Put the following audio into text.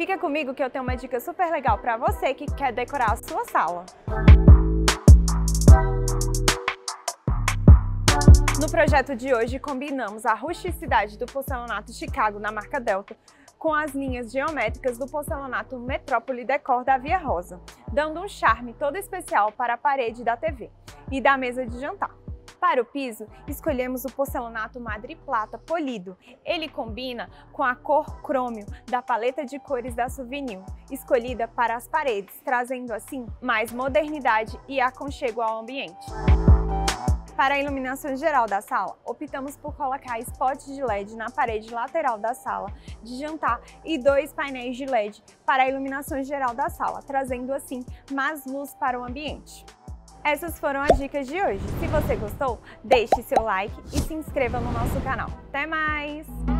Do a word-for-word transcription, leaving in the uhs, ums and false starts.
Fica comigo que eu tenho uma dica super legal para você que quer decorar a sua sala. No projeto de hoje, combinamos a rusticidade do porcelanato Chicago na marca Delta com as linhas geométricas do porcelanato Metrópole Decor da Via Rosa, dando um charme todo especial para a parede da T V e da mesa de jantar. Para o piso, escolhemos o porcelanato Madrid Plata polido. Ele combina com a cor crômio da paleta de cores da Suvinil, escolhida para as paredes, trazendo assim mais modernidade e aconchego ao ambiente. Para a iluminação geral da sala, optamos por colocar spots de L E D na parede lateral da sala de jantar e dois painéis de L E D para a iluminação geral da sala, trazendo assim mais luz para o ambiente. Essas foram as dicas de hoje. Se você gostou, deixe seu like e se inscreva no nosso canal. Até mais!